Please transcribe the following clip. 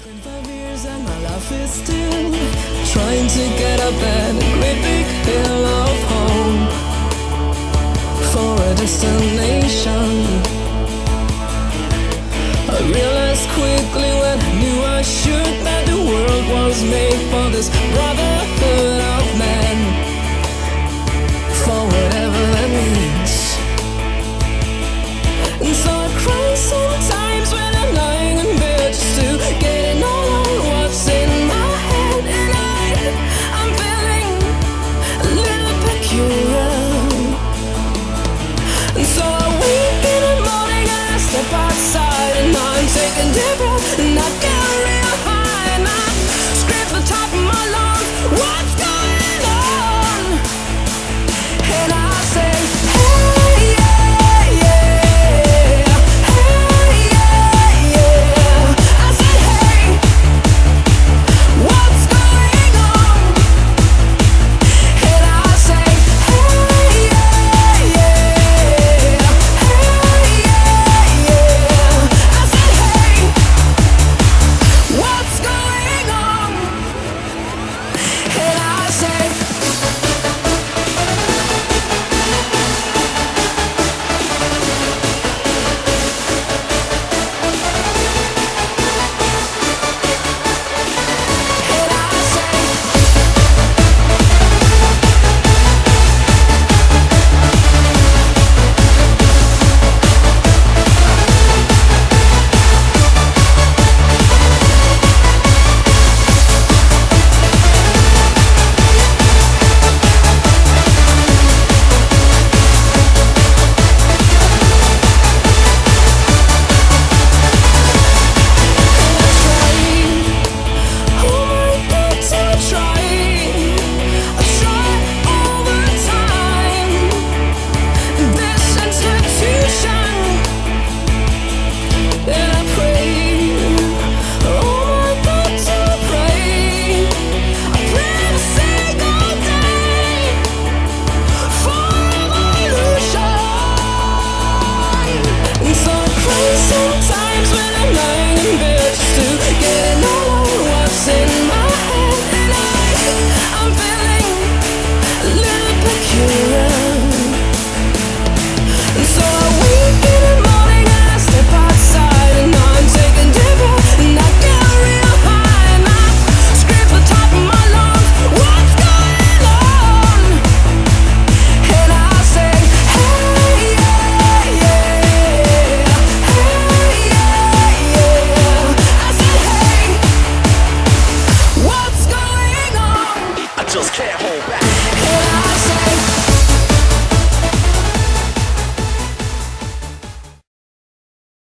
I realized quickly when I knew I should that the world was made for this brother.